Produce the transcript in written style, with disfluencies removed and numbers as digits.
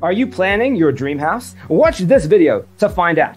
Are you planning your dream house? Watch this video to find out.